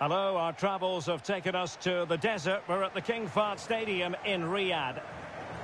Hello, our travels have taken us to the desert. We're at the King Fahd Stadium in Riyadh.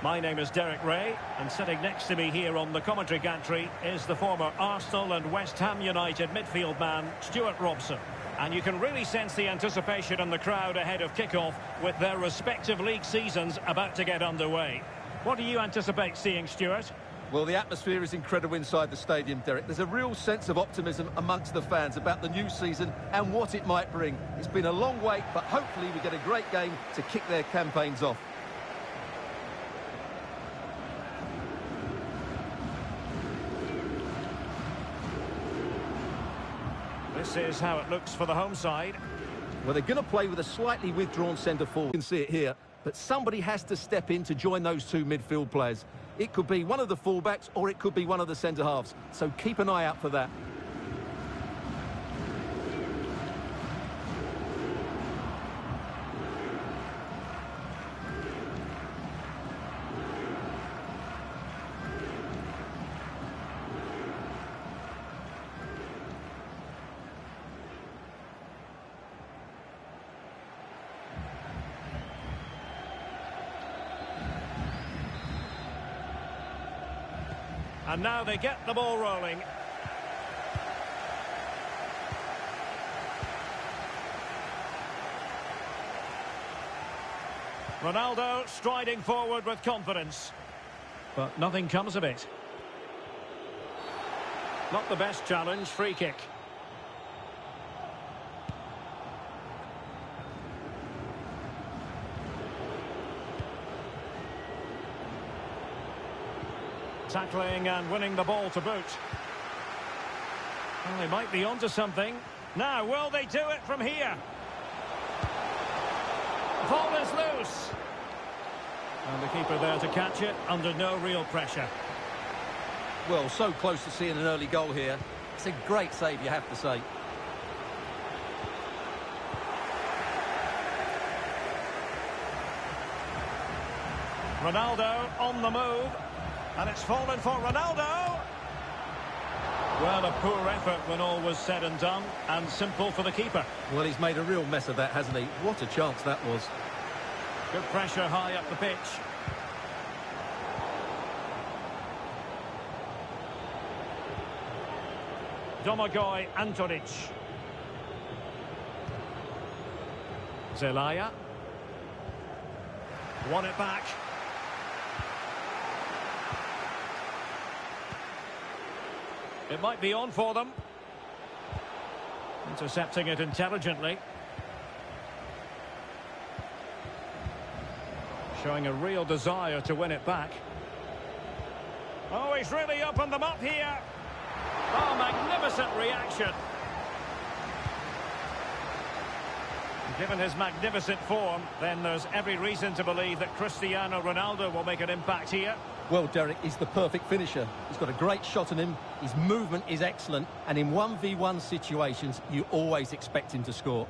My name is Derek Ray, and sitting next to me here on the commentary gantry is the former Arsenal and West Ham United midfield man, Stuart Robson. And you can really sense the anticipation in the crowd ahead of kickoff with their respective league seasons about to get underway. What do you anticipate seeing, Stuart? Well, the atmosphere is incredible inside the stadium, Derek. There's a real sense of optimism amongst the fans about the new season and what it might bring. It's been a long wait, but hopefully we get a great game to kick their campaigns off. This is how it looks for the home side. Well, they're going to play with a slightly withdrawn centre forward. You can see it here, but somebody has to step in to join those two midfield players. It could be one of the fullbacks or it could be one of the centre-halves. So keep an eye out for that. And now they get the ball rolling. Ronaldo striding forward with confidence. But nothing comes of it. Not the best challenge, free kick. Tackling and winning the ball to boot. Well, they might be onto something. Now, will they do it from here? Ball is loose. And the keeper there to catch it under no real pressure. Well, so close to seeing an early goal here. It's a great save, you have to say. Ronaldo on the move. And it's fallen for Ronaldo. Well, a poor effort when all was said and done, and simple for the keeper. Well, he's made a real mess of that, hasn't he? What a chance that was. Good pressure high up the pitch. Domagoj Antolić. Zelaya. Won it back. It might be on for them. Intercepting it intelligently. Showing a real desire to win it back. Oh, he's really opened them up here. Oh, magnificent reaction. Given his magnificent form, then there's every reason to believe that Cristiano Ronaldo will make an impact here. Well, Derek, he's the perfect finisher. He's got a great shot in him, his movement is excellent, and in 1v1 situations, you always expect him to score.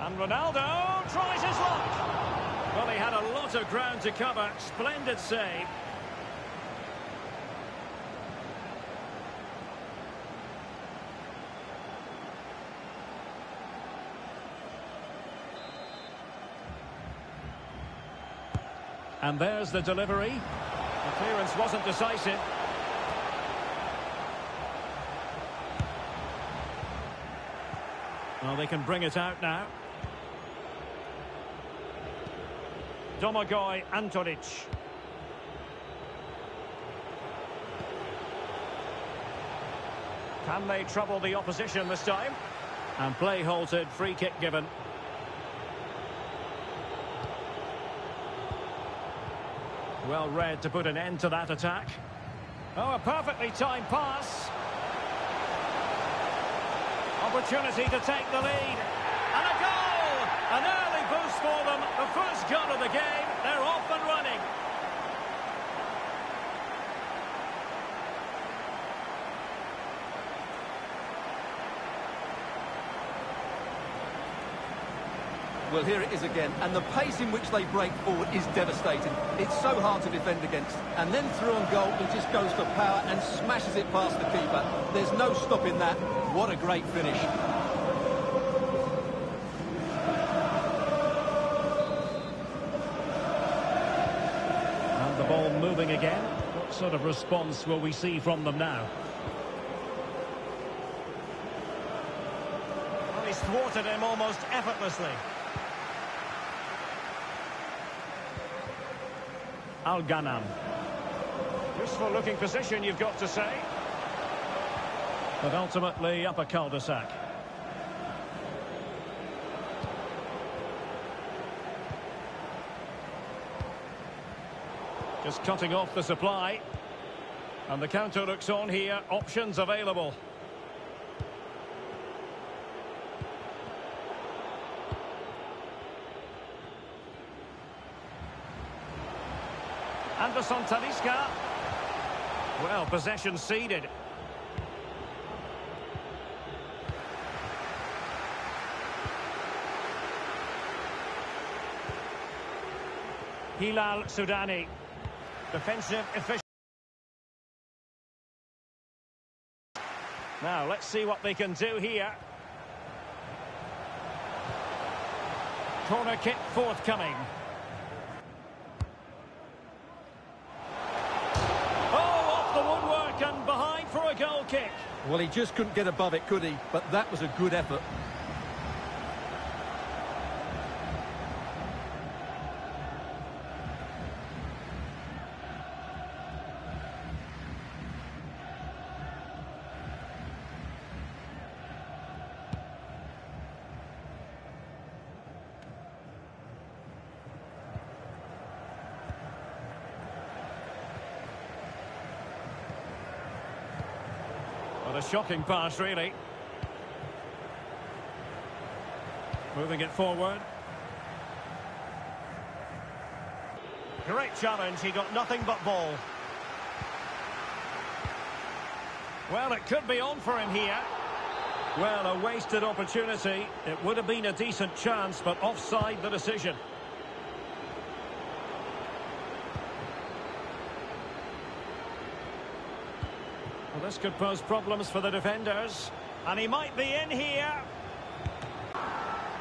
And Ronaldo tries his luck. Well, he had a lot of ground to cover. Splendid save. And there's the delivery. The clearance wasn't decisive. Well, they can bring it out now. Domagoj Antolić. Can they trouble the opposition this time? And play halted, free kick given. Well read to put an end to that attack. Oh, a perfectly timed pass. Opportunity to take the lead. And a goal! An early boost for them. The first goal of the game. They're off and running. Well, here it is again, and the pace in which they break forward is devastating. It's so hard to defend against. And then through on goal, he just goes for power and smashes it past the keeper. There's no stopping that. What a great finish. And the ball moving again. What sort of response will we see from them now? Well, he thwarted him almost effortlessly. Al Ghanam. Useful looking position, you've got to say. But ultimately up a cul-de-sac. Just cutting off the supply. And the counter looks on here. Options available. Anderson Talisca. Well, possession ceded. Hilal Sudani. Defensive efficiency. Now, let's see what they can do here. Corner kick forthcoming. Goal kick. Well, he just couldn't get above it, could he? But that was a good effort. What a shocking pass, really. Moving it forward. Great challenge. He got nothing but ball. Well, it could be on for him here. Well, a wasted opportunity. It would have been a decent chance, but offside the decision. This could pose problems for the defenders, and he might be in here.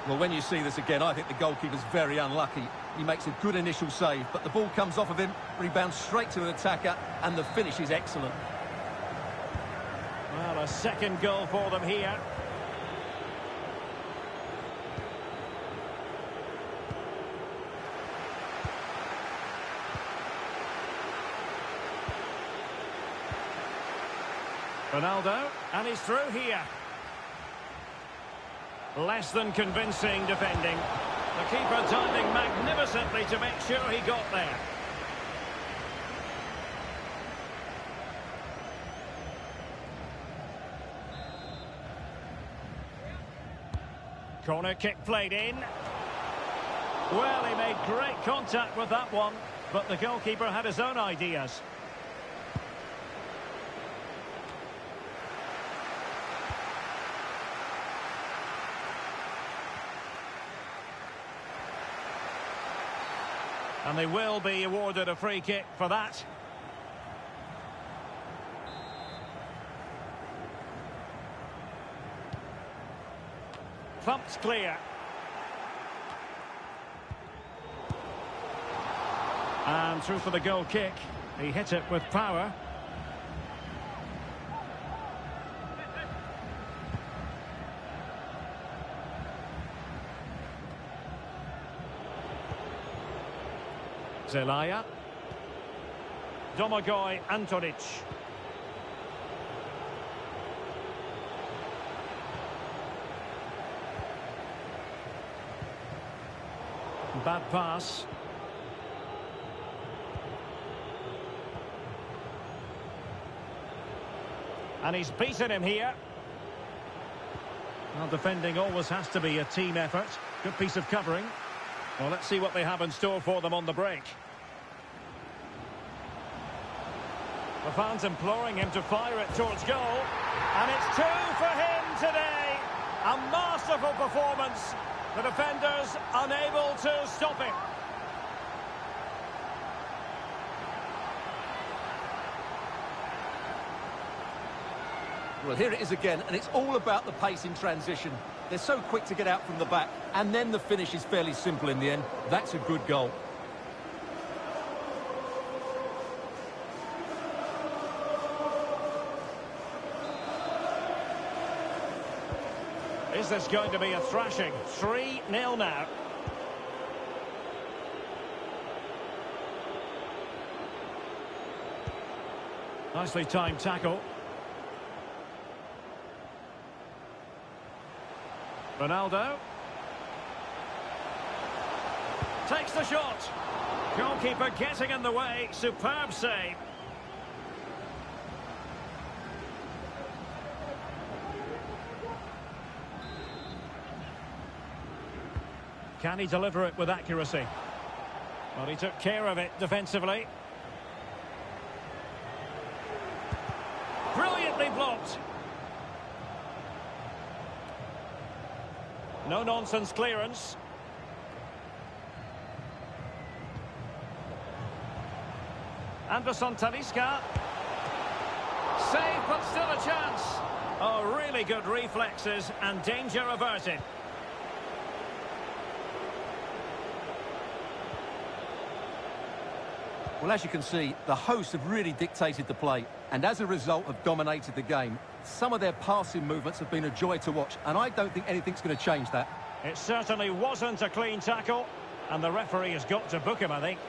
Well, when you see this again, I think the goalkeeper's very unlucky. He makes a good initial save, but the ball comes off of him, rebounds straight to an attacker, and the finish is excellent. Well, a second goal for them here. Ronaldo, and he's through here. Less than convincing defending. The keeper diving magnificently to make sure he got there. Corner kick played in. Well, he made great contact with that one, but the goalkeeper had his own ideas. And they will be awarded a free kick for that. Thumped clear. And through for the goal kick. He hit it with power. Zelaya. Domagoj Antolić. Bad pass. And he's beaten him here. Well, defending always has to be a team effort. Good piece of covering. Well, let's see what they have in store for them on the break. The fans imploring him to fire it towards goal. And it's 2 for him today. A masterful performance. The defenders unable to stop it. Well, here it is again, and it's all about the pace in transition. They're so quick to get out from the back, and then the finish is fairly simple in the end. That's a good goal. Is this going to be a thrashing? 3-0 now. Nicely timed tackle. Ronaldo takes the shot. Goalkeeper getting in the way. Superb save. Can he deliver it with accuracy? Well, he took care of it defensively. Brilliantly blocked. No-nonsense clearance. Anderson Talisca. Save, but still a chance. Oh, really good reflexes and danger averted. Well, as you can see, the hosts have really dictated the play and as a result have dominated the game. Some of their passing movements have been a joy to watch, and I don't think anything's going to change that. It certainly wasn't a clean tackle, and the referee has got to book him, I think.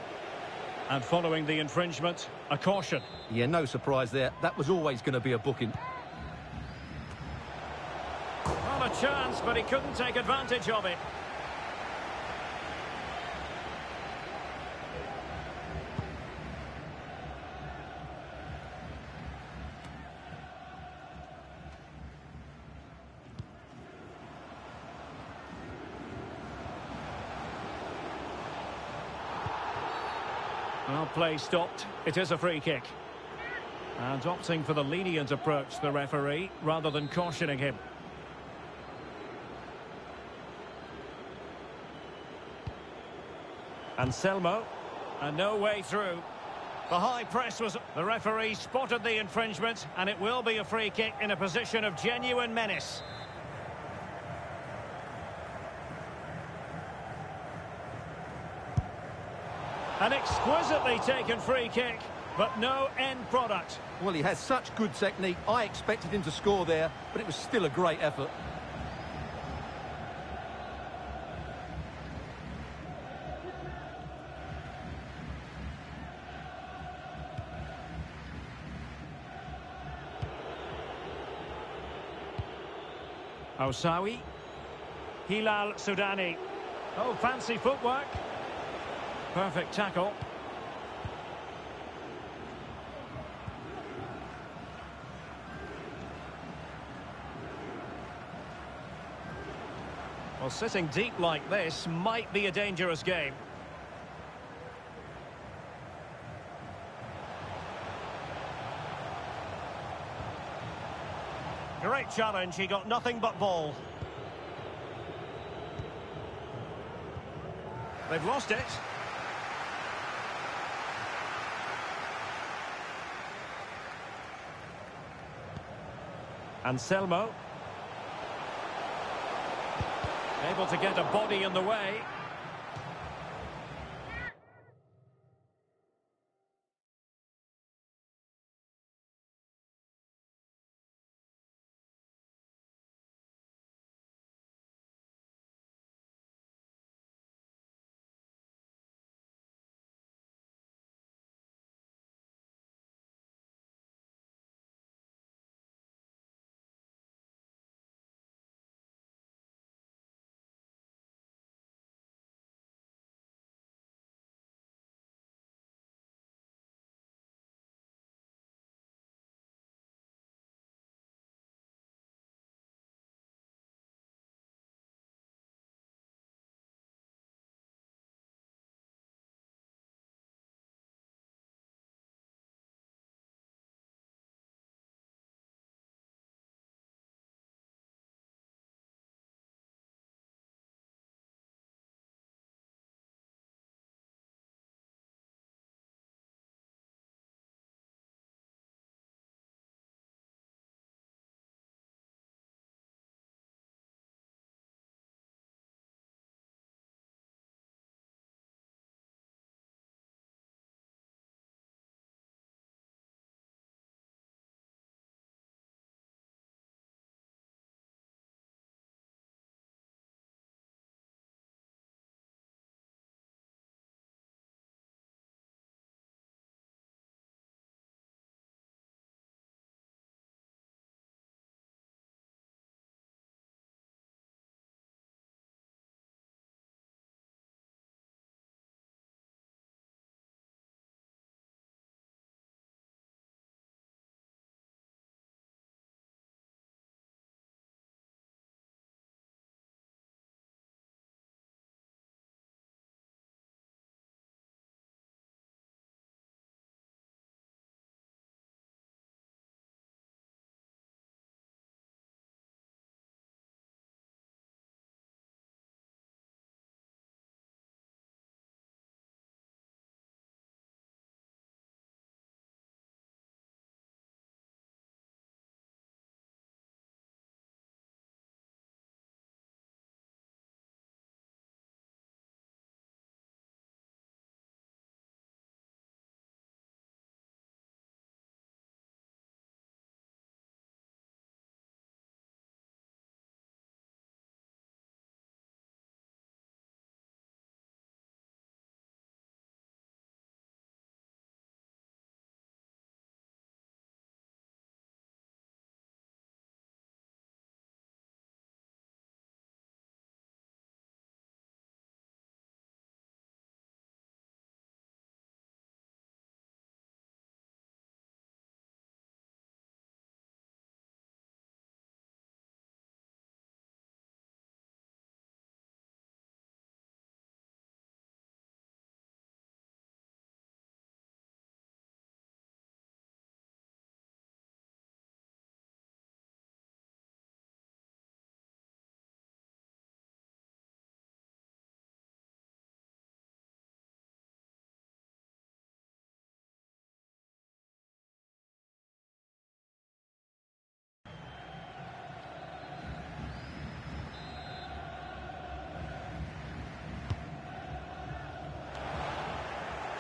And following the infringement, a caution. Yeah, no surprise there. That was always going to be a booking. Well, a chance, but he couldn't take advantage of it. Well, play stopped. It is a free kick. And opting for the lenient approach, the referee, rather than cautioning him. Anselmo, and no way through. The high press was... The referee spotted the infringement, and it will be a free kick in a position of genuine menace. An exquisitely taken free kick, but no end product. Well, he has such good technique. I expected him to score there, but it was still a great effort. Osawi. Hilal Sudani. Oh, fancy footwork. Perfect tackle. Well, sitting deep like this might be a dangerous game. Great challenge. He got nothing but ball. They've lost it. Anselmo able to get a body in the way.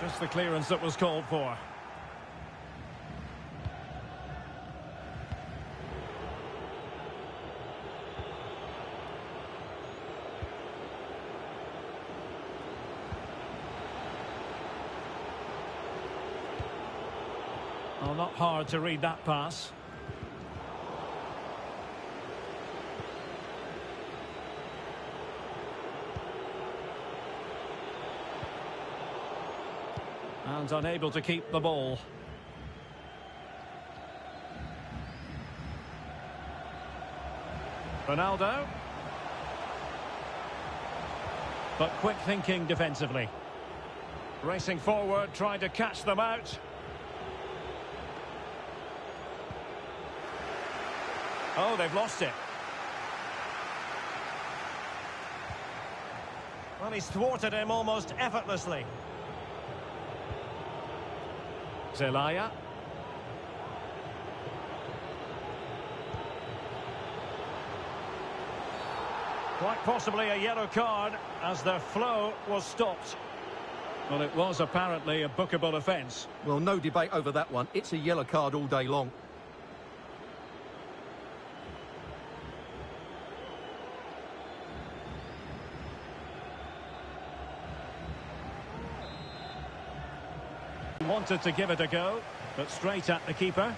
Just the clearance that was called for. Well, not hard to read that pass. And unable to keep the ball. Ronaldo. But quick thinking defensively. Racing forward, trying to catch them out. Oh, they've lost it. Well, he's thwarted him almost effortlessly. Zelaya. Quite possibly a yellow card as their flow was stopped. Well, it was apparently a bookable offence. Well, no debate over that one. It's a yellow card all day long. Wanted to give it a go, but straight at the keeper.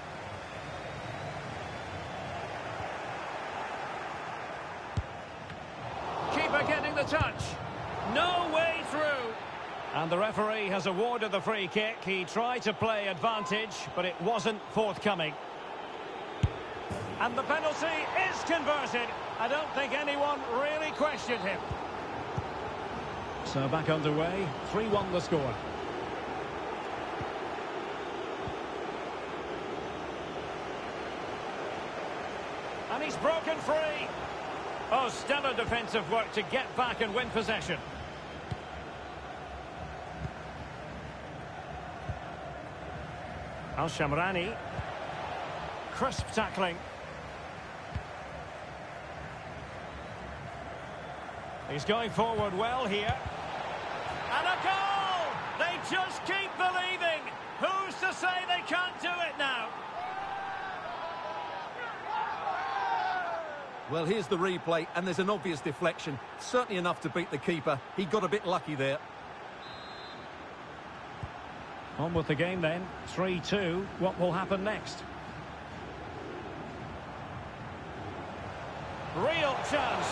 Keeper getting the touch. No way through. And the referee has awarded the free kick. He tried to play advantage, but it wasn't forthcoming. And the penalty is converted. I don't think anyone really questioned him. So back underway. 3-1 the score. And he's broken free. Oh, stellar defensive work to get back and win possession. Al Shamrani. Crisp tackling. He's going forward well here. And a goal! They just keep believing. Who's to say they can't do it now? Well, here's the replay, and there's an obvious deflection. Certainly enough to beat the keeper. He got a bit lucky there. On with the game then. 3-2. What will happen next? Real chance.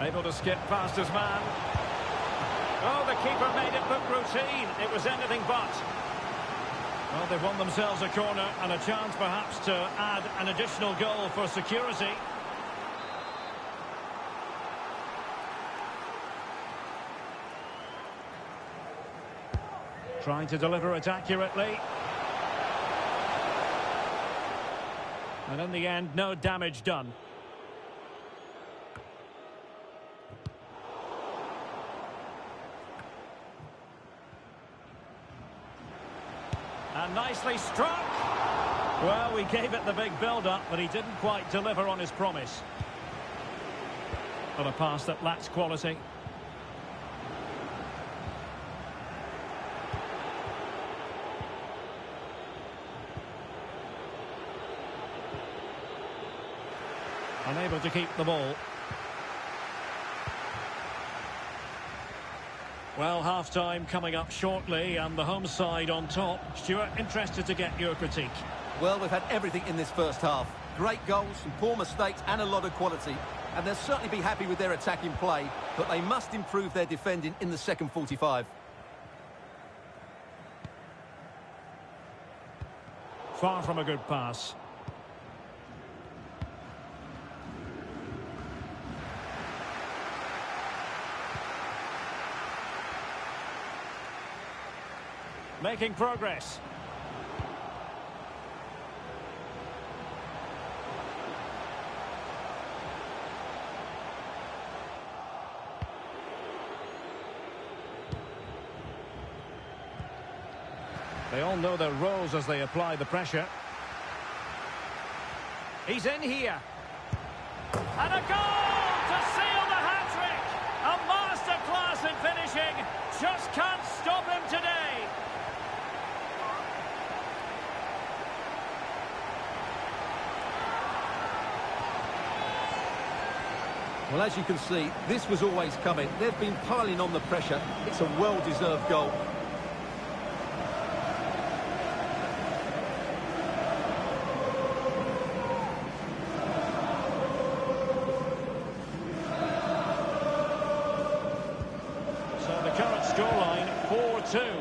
Able to skip past his man. Oh, the keeper made it look routine. It was anything but. Well, they've won themselves a corner and a chance perhaps to add an additional goal for security. Trying to deliver it accurately. And in the end, no damage done. And nicely struck. Well, we gave it the big build-up, but he didn't quite deliver on his promise. But a pass that lacks quality. Unable to keep the ball. Well, half-time coming up shortly, and the home side on top. Stuart, interested to get your critique. Well, we've had everything in this first half. Great goals, some poor mistakes, and a lot of quality. And they'll certainly be happy with their attacking play, but they must improve their defending in the second 45. Far from a good pass. Making progress. They all know their roles as they apply the pressure. He's in here. And a goal to seal the hat-trick! A masterclass! Well, as you can see, this was always coming. They've been piling on the pressure. It's a well-deserved goal. So the current scoreline, 4-2.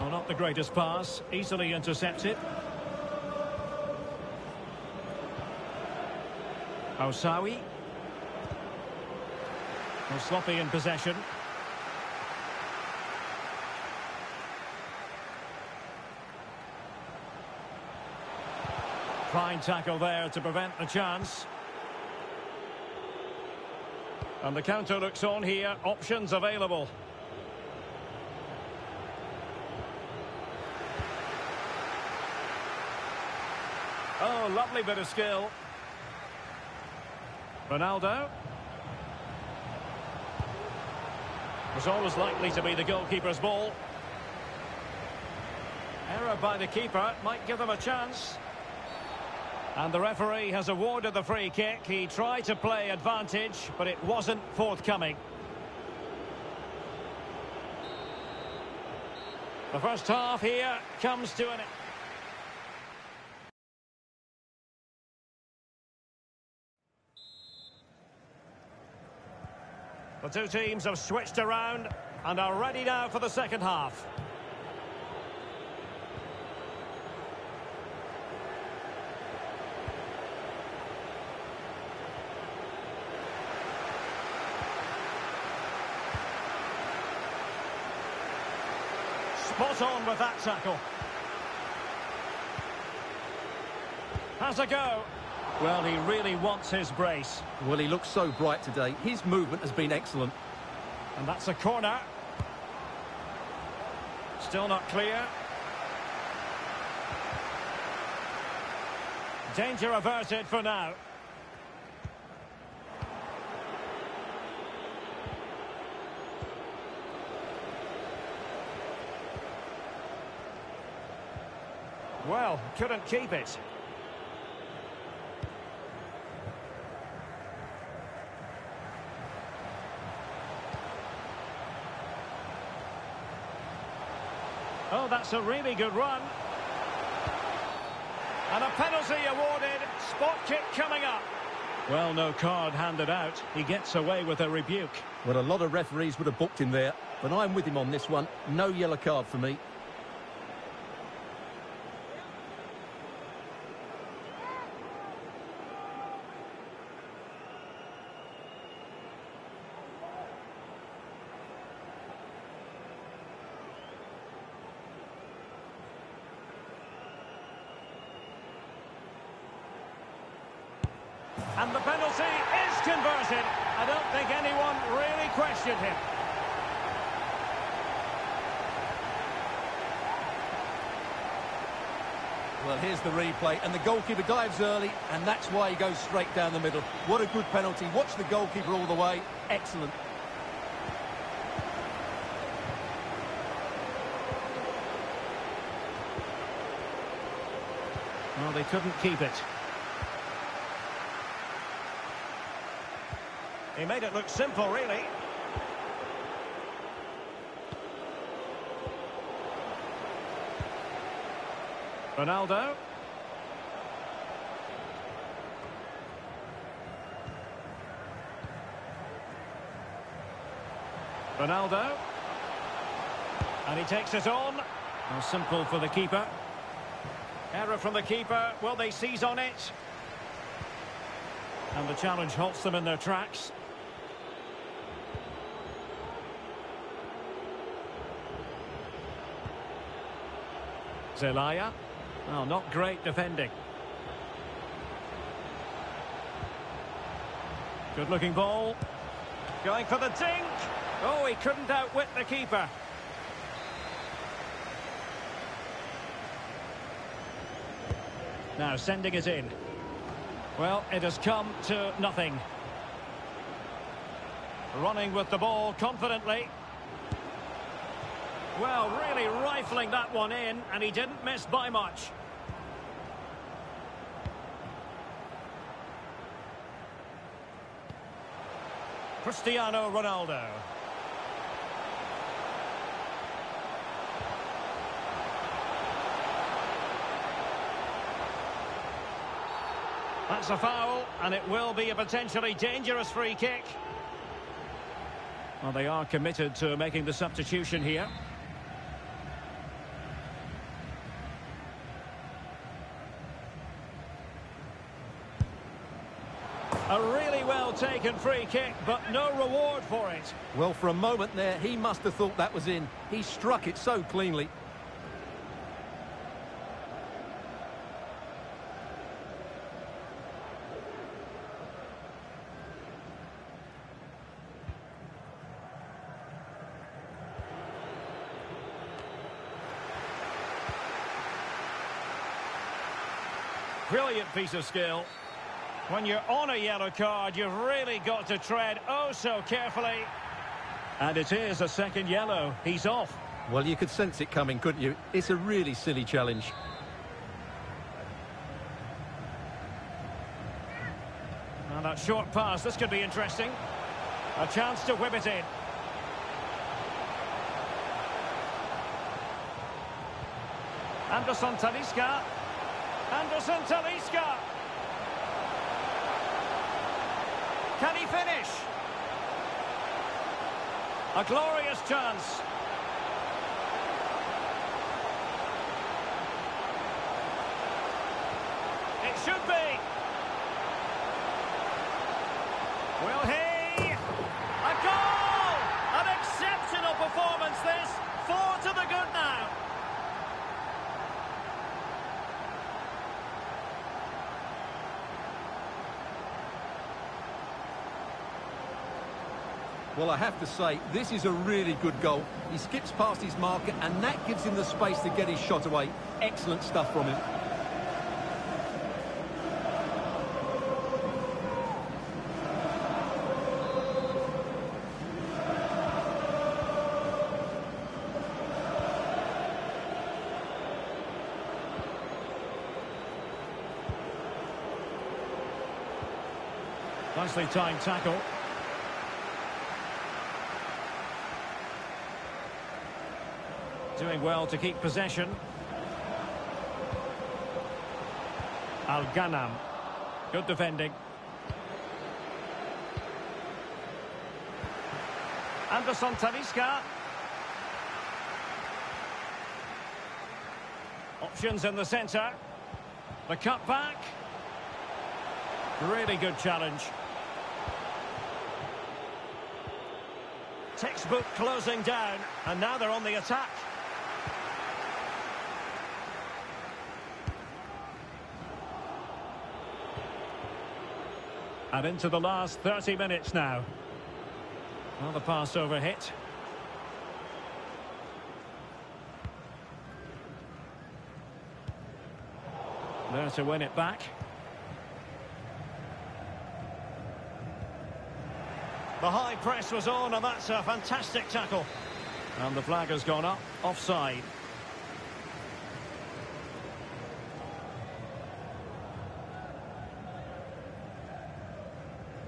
Well, not the greatest pass, easily intercepted. Osawi. Well, sloppy in possession. Fine tackle there to prevent the chance. And the counter looks on here, options available. Oh, lovely bit of skill. Ronaldo. Was always likely to be the goalkeeper's ball. Error by the keeper might give them a chance. And the referee has awarded the free kick. He tried to play advantage, but it wasn't forthcoming. The first half here comes to an end. The two teams have switched around and are ready now for the second half. Spot on with that tackle. Has a go. Well, he really wants his brace. Well, he looks so bright today. His movement has been excellent. And that's a corner. Still not clear. Danger averted for now. Well, couldn't keep it. Oh, that's a really good run. And a penalty awarded. Spot kick coming up. Well, no card handed out. He gets away with a rebuke. Well, a lot of referees would have booked him there, but I'm with him on this one. No yellow card for me. And the penalty is converted. I don't think anyone really questioned him. Well, here's the replay, and the goalkeeper dives early, and that's why he goes straight down the middle. What a good penalty. Watch the goalkeeper all the way. Excellent. Well, they couldn't keep it. He made it look simple, really. Ronaldo. Ronaldo. And he takes it on. Now simple for the keeper. Error from the keeper. Will they seize on it? And the challenge halts them in their tracks. Zelaya. Well, not great defending. Good looking ball. Going for the dink. Oh, he couldn't outwit the keeper. Now sending it in. Well, it has come to nothing. Running with the ball confidently. Well, really rifling that one in, and he didn't miss by much. Cristiano Ronaldo. That's a foul, and it will be a potentially dangerous free kick. Well, they are committed to making the substitution here. A really well-taken free kick, but no reward for it. Well, for a moment there, he must have thought that was in. He struck it so cleanly. Brilliant piece of skill. When you're on a yellow card, you've really got to tread oh so carefully. And it is a second yellow. He's off. Well, you could sense it coming, couldn't you? It's a really silly challenge. Now that short pass, this could be interesting. A chance to whip it in. Anderson Talisca. Anderson Talisca. Can he finish? A glorious chance. It should be. Will he? A goal! An exceptional performance this. 4 to the good now. Well, I have to say, this is a really good goal. He skips past his marker, and that gives him the space to get his shot away. Excellent stuff from him. Nicely timed tackle. Doing well to keep possession. Al Ghanam. Good defending. Anderson Talisca. Options in the centre. The cutback. Really good challenge. Textbook closing down, and now they're on the attack. And into the last 30 minutes now. Another pass over hit. There to win it back. The high press was on, and that's a fantastic tackle. And the flag has gone up, offside.